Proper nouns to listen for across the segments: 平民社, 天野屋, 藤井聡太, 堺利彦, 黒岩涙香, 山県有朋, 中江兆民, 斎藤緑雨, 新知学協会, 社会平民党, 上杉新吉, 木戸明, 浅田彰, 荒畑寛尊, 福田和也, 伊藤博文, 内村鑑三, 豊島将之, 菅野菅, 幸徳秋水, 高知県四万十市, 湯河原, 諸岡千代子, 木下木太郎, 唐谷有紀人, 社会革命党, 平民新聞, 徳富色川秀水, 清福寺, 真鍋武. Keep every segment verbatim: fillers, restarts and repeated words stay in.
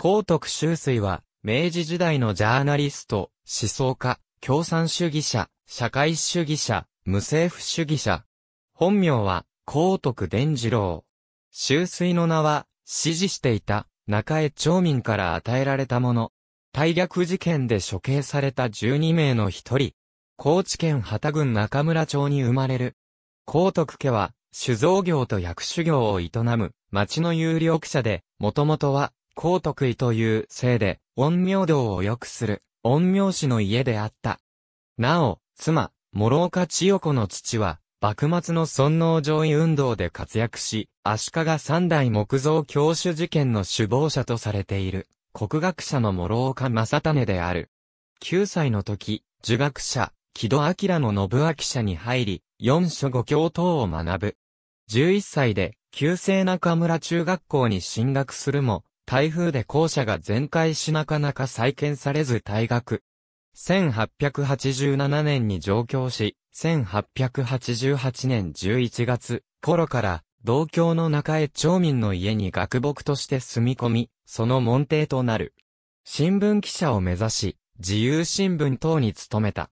幸徳秋水は、明治時代のジャーナリスト、思想家、共産主義者、社会主義者、無政府主義者。本名は、幸徳伝次郎。秋水の名は、支持していた、中江町民から与えられたもの。大逆事件で処刑されたじゅうにめいの一人。高知県幡多郡中村町に生まれる。幸徳家は、酒造業と薬種業を営む、町の有力者で、もともとは、幸徳医という姓で、陰陽道を良くする、陰陽師の家であった。なお、妻、諸岡千代子の父は、幕末の尊王攘夷運動で活躍し、足利三代木造共主事件の首謀者とされている、国学者の諸岡正胤である。きゅうさいの時、儒学者、木戸明の信秋社に入り、四書五経等を学ぶ。じゅういっさいで、旧制中村中学校に進学するも、台風で校舎が全壊しなかなか再建されず退学。せんはっぴゃくはちじゅうななねんに上京し、せんはっぴゃくはちじゅうはちねんじゅういちがつ頃から、同郷の中江町民の家に学牧として住み込み、その門弟となる。新聞記者を目指し、自由新聞等に勤めた。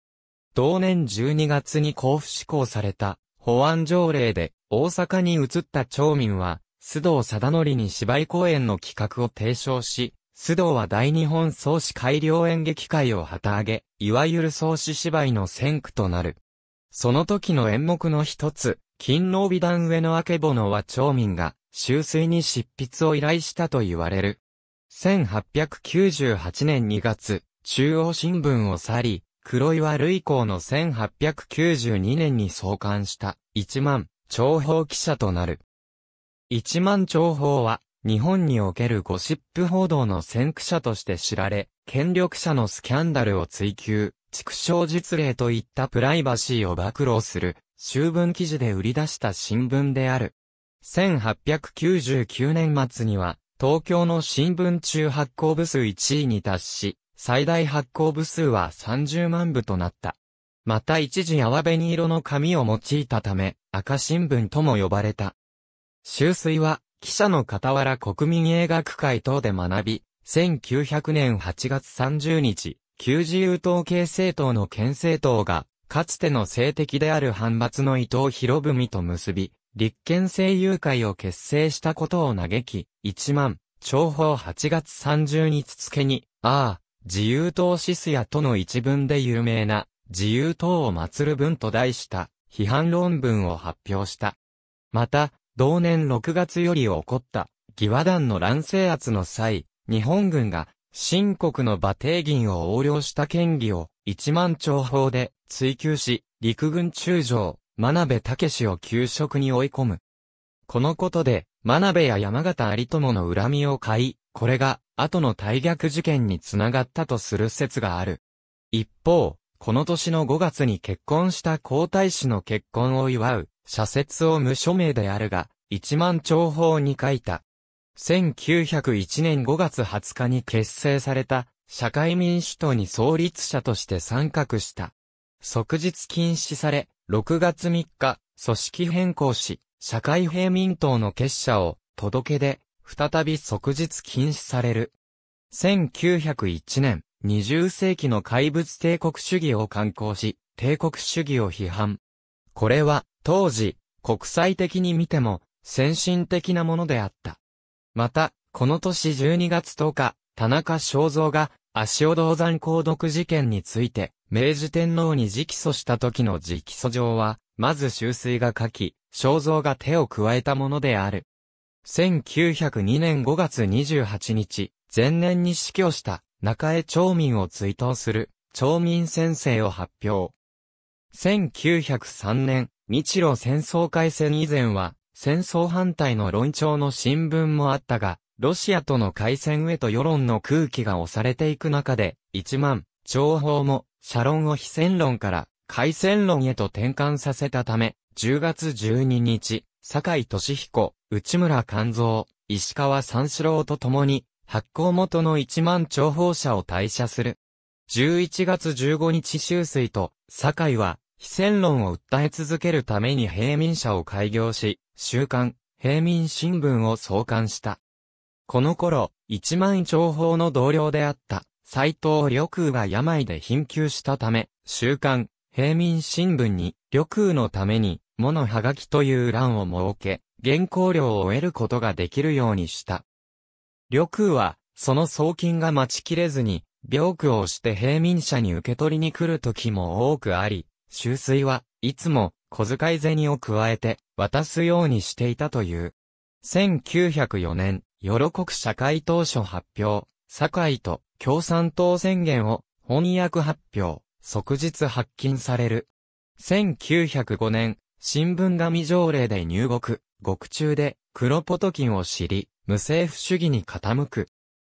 同年じゅうにがつに公布施行された保安条例で大阪に移った町民は須藤貞則に芝居公演の企画を提唱し、須藤は大日本創志改良演劇会を旗揚げ、いわゆる創志芝居の先駆となる。その時の演目の一つ、勤王美談上のあけぼのは町民が秋水に執筆を依頼したと言われる。せんはっぴゃくきゅうじゅうはちねんにがつ、中央新聞を去り、黒岩類校のせんはっぴゃくきゅうじゅうにねんに創刊した一万長報記者となる。一万長報は日本におけるゴシップ報道の先駆者として知られ、権力者のスキャンダルを追求、畜生実例といったプライバシーを暴露する、秋分記事で売り出した新聞である。せんはっぴゃくきゅうじゅうきゅうねん末には東京の新聞中発行部数いちいに達し、最大発行部数はさんじゅうまんぶとなった。また一時淡紅色の紙を用いたため、赤新聞とも呼ばれた。秋水は、記者の傍ら国民映画学会等で学び、せんきゅうひゃくねんはちがつさんじゅうにち、旧自由党系政党の県政党が、かつての政敵である藩閥の伊藤博文と結び、立憲政友会を結成したことを嘆き、一万、長報はちがつさんじゅうにち付に、ああ、自由党シスヤとの一文で有名な自由党を祀る文と題した批判論文を発表した。また、同年ろくがつより起こった義和団の乱制圧の際、日本軍が清国の馬蹄銀を横領した嫌疑を一万長報で追及し、陸軍中将、真鍋武を休職に追い込む。このことで、真鍋や山縣有朋の恨みを買い、これが、後の大逆事件につながったとする説がある。一方、この年のごがつに結婚した皇太子の結婚を祝う、社説を無署名であるが、一万長報に書いた。せんきゅうひゃくいちねんごがつはつかに結成された、社会民主党に創立者として参画した。即日禁止され、ろくがつみっか、組織変更し、社会平民党の結社を、届けで、再び即日禁止される。せんきゅうひゃくいちねん、にじゅっせいきの怪物帝国主義を刊行し、帝国主義を批判。これは、当時、国際的に見ても、先進的なものであった。また、この年じゅうにがつとおか、田中正造が、足尾銅山鉱毒事件について、明治天皇に直訴した時の直訴状は、まず秋水が書き、正造が手を加えたものである。せんきゅうひゃくにねんごがつにじゅうはちにち、前年に死去した中江町民を追悼する町民宣誓を発表。せんきゅうひゃくさんねん、日露戦争開戦以前は、戦争反対の論調の新聞もあったが、ロシアとの開戦へと世論の空気が押されていく中で、一万、長報も、社論を非戦論から、開戦論へと転換させたため、じゅうがつじゅうににち、堺利彦、内村勘三、石川三四郎と共に、発行元の一万長報社を退社する。じゅういちがつじゅうごにち秋水と、堺は、非戦論を訴え続けるために平民社を開業し、週刊、平民新聞を創刊した。この頃、一万長砲の同僚であった、斎藤緑空が病で貧窮したため、週刊、平民新聞に、緑空のために、ものはがきという欄を設け、原稿料を得ることができるようにした。緑空は、その送金が待ちきれずに、病苦をして平民者に受け取りに来る時も多くあり、秋水はいつも小遣い銭を加えて渡すようにしていたという。せんきゅうひゃくよねん、与国社会党書発表、堺と共産党宣言を翻訳発表、即日発禁される。せんきゅうひゃくごねん、新聞紙条例で入獄、獄中で黒ポトキンを知り、無政府主義に傾く。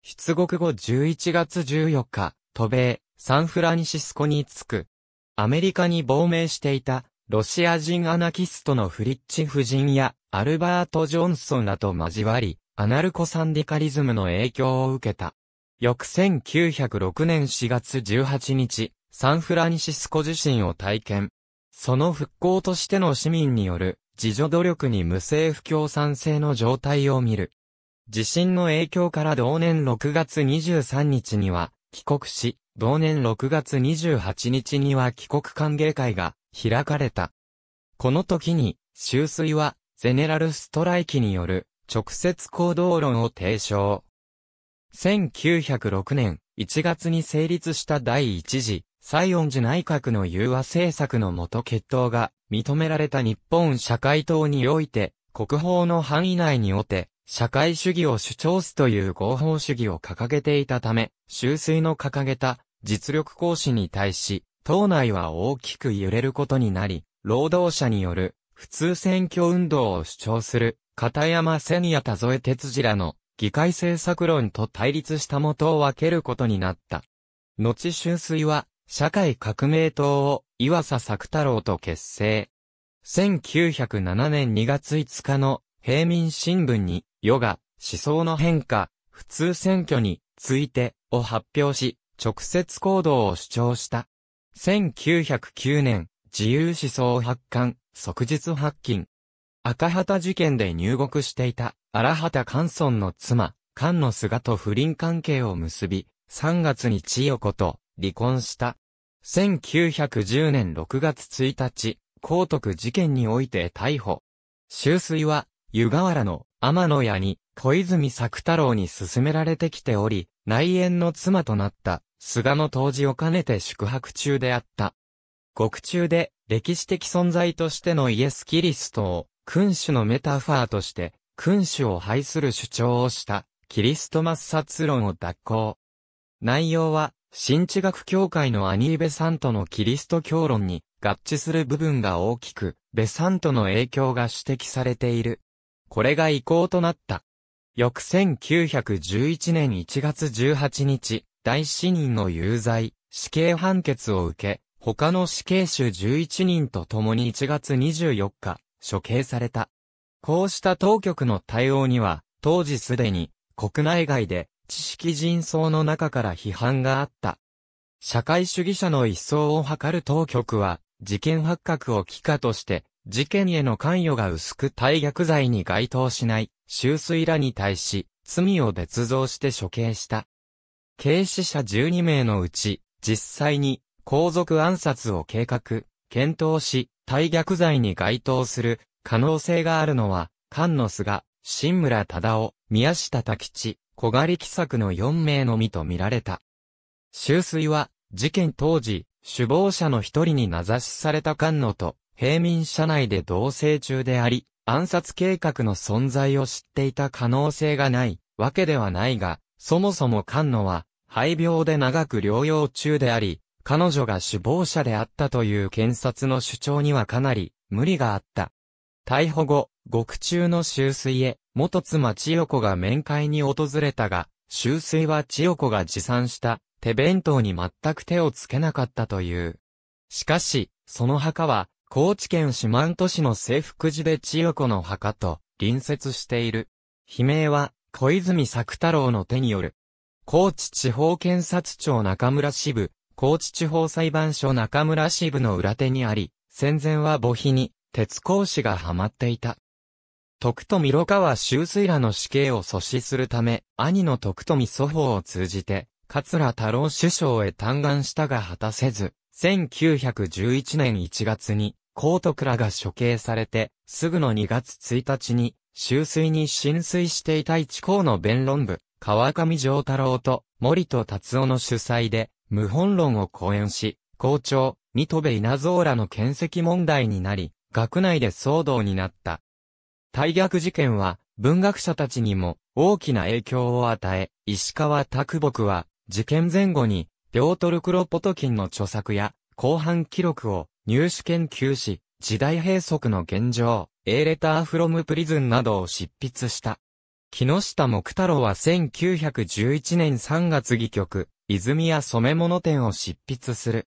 出国後じゅういちがつじゅうよっか、渡米、サンフランシスコに着く。アメリカに亡命していた、ロシア人アナキストのフリッチ夫人や、アルバート・ジョンソンらと交わり、アナルコサンディカリズムの影響を受けた。翌せんきゅうひゃくろくねんしがつじゅうはちにち、サンフランシスコ地震を体験。その復興としての市民による、自助努力に無政府共産制の状態を見る。地震の影響から同年ろくがつにじゅうさんにちには帰国し、同年ろくがつにじゅうはちにちには帰国歓迎会が開かれた。この時に、秋水はゼネラルストライキによる直接行動論を提唱。せんきゅうひゃくろくねんいちがつに成立した第一次、西園寺内閣の融和政策の下結党が認められた日本社会党において、国法の範囲内において、社会主義を主張すという合法主義を掲げていたため、秋水の掲げた実力行使に対し、党内は大きく揺れることになり、労働者による普通選挙運動を主張する片山千也田添哲次らの議会政策論と対立した元を分けることになった。後秋水は社会革命党を岩佐作太郎と結成。せんきゅうひゃくななねんにがついつかの平民新聞に、世が思想の変化、普通選挙についてを発表し、直接行動を主張した。せんきゅうひゃくきゅうねん、自由思想発刊、即日発禁。赤旗事件で入国していた荒畑寛尊の妻、菅野菅と不倫関係を結び、さんがつに千代子と離婚した。せんきゅうひゃくじゅうねんろくがつついたち、光徳事件において逮捕。秋水は、湯河原の天野屋に小泉作太郎に勧められてきており、内縁の妻となった菅の当時を兼ねて宿泊中であった。獄中で歴史的存在としてのイエス・キリストを君主のメタファーとして君主を排する主張をしたキリスト抹殺論を脱行。内容は新知学協会のアニー・ベサントのキリスト教論に合致する部分が大きく、ベサントの影響が指摘されている。これが遺構となった。翌せんきゅうひゃくじゅういちねんいちがつじゅうはちにち、大死人の有罪、死刑判決を受け、他の死刑囚じゅういちにんと共にいちがつにじゅうよっか、処刑された。こうした当局の対応には、当時すでに、国内外で、知識人層の中から批判があった。社会主義者の一掃を図る当局は、事件発覚を奇貨として、事件への関与が薄く大逆罪に該当しない、秋水らに対し、罪を捏造して処刑した。軽死者じゅうにめいのうち、実際に、皇族暗殺を計画、検討し、大逆罪に該当する、可能性があるのは、菅野菅、新村忠夫、宮下多吉、小狩喜作のよんめいのみと見られた。秋水は、事件当時、首謀者の一人に名指しされた菅野と、平民社内で同棲中であり、暗殺計画の存在を知っていた可能性がないわけではないが、そもそも菅野は、肺病で長く療養中であり、彼女が首謀者であったという検察の主張にはかなり無理があった。逮捕後、獄中の秋水へ、元妻千代子が面会に訪れたが、秋水は千代子が持参した手弁当に全く手をつけなかったという。しかし、その墓は、高知県四万十市の清福寺で千代子の墓と隣接している。悲鳴は小泉作太郎の手による。高知地方検察庁中村支部、高知地方裁判所中村支部の裏手にあり、戦前は墓碑に鉄格子がはまっていた。徳富色川秀水らの死刑を阻止するため、兄の徳富祖父を通じて、桂太郎首相へ嘆願したが果たせず、せんきゅうひゃくじゅういちねんいちがつに、幸徳らが処刑されて、すぐのにがつついたちに、秀水に浸水していた一校の弁論部、川上丈太郎と森戸達夫の主催で、無本論を講演し、校長、新渡部稲造らの権責問題になり、学内で騒動になった。大逆事件は、文学者たちにも大きな影響を与え、石川啄木は、事件前後に、ピョートル・クロポトキンの著作や、公判記録を入手研究し、時代閉塞の現状、A Letter from Prisonなどを執筆した。木下木太郎はせんきゅうひゃくじゅういちねんさんがつ戯曲、泉屋染物店を執筆する。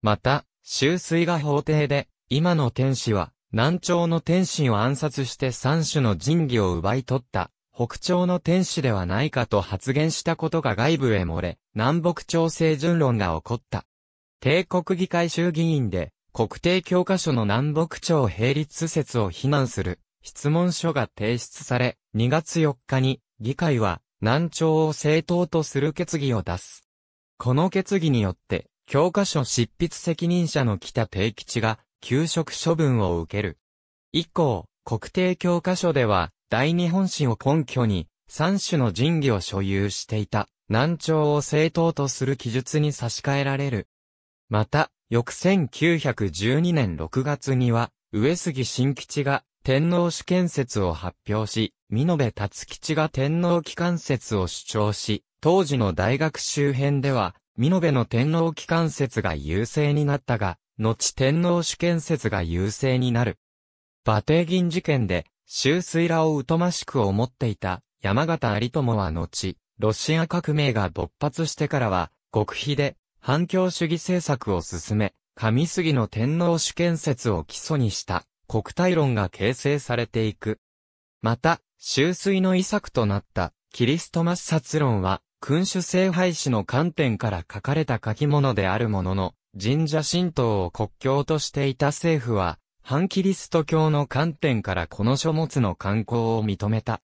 また、秀水が法廷で、今の天使は、南朝の天使を暗殺して三種の神器を奪い取った、北朝の天使ではないかと発言したことが外部へ漏れ、南北朝政順論が起こった。帝国議会衆議院で、国定教科書の南北朝並立説を非難する質問書が提出され、にがつよっかに議会は南朝を正当とする決議を出す。この決議によって、教科書執筆責任者の北定吉が、休職処分を受ける。以降、国定教科書では、大日本史を根拠に、三種の神器を所有していた、南朝を正当とする記述に差し替えられる。また、翌せんきゅうひゃくじゅうにねんろくがつには、上杉新吉が天皇主権説を発表し、美濃部達吉が天皇機関説を主張し、当時の大学周辺では、美濃部の天皇機関説が優勢になったが、後天皇主権説が優勢になる。馬蹄銀事件で、秀水らを疎ましく思っていた山縣有朋は後、ロシア革命が勃発してからは、極秘で反共主義政策を進め、上杉の天皇主権説を基礎にした国体論が形成されていく。また、秀水の遺作となったキリスト抹殺論は、君主制廃止の観点から書かれた書き物であるものの、神社神道を国教としていた政府は、反キリスト教の観点からこの書物の刊行を認めた。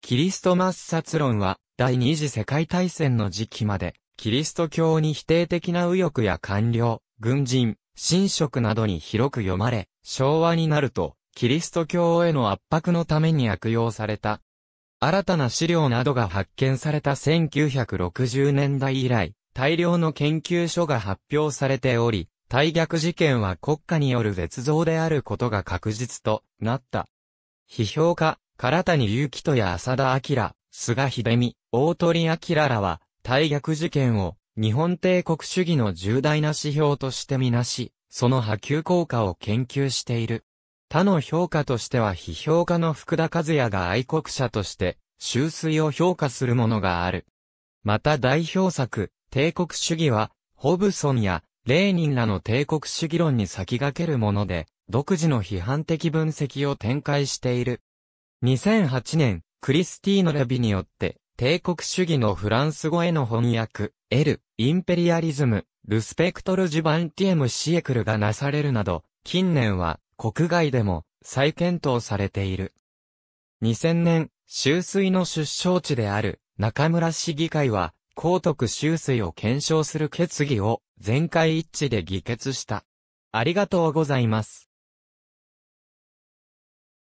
キリスト抹殺論は、第二次世界大戦の時期まで、キリスト教に否定的な右翼や官僚、軍人、神職などに広く読まれ、昭和になると、キリスト教への圧迫のために悪用された。新たな資料などが発見されたせんきゅうひゃくろくじゅうねんだい以来、大量の研究書が発表されており、大逆事件は国家による捏造であることが確実となった。批評家、唐谷有紀人や浅田彰、菅秀美、大鳥明らは、大逆事件を日本帝国主義の重大な指標としてみなし、その波及効果を研究している。他の評価としては批評家の福田和也が愛国者として、秀水を評価するものがある。また代表作、帝国主義は、ホブソンやレーニンらの帝国主義論に先駆けるもので、独自の批判的分析を展開している。にせんはちねん、クリスティーノ・レビによって、帝国主義のフランス語への翻訳、エル・インペリアリズム、ルスペクトル・ジュバンティエム・シエクルがなされるなど、近年は国外でも再検討されている。にせんねん、秀水の出生地である中村市議会は、幸徳秀水を検証する決議を全会一致で議決した。ありがとうございます。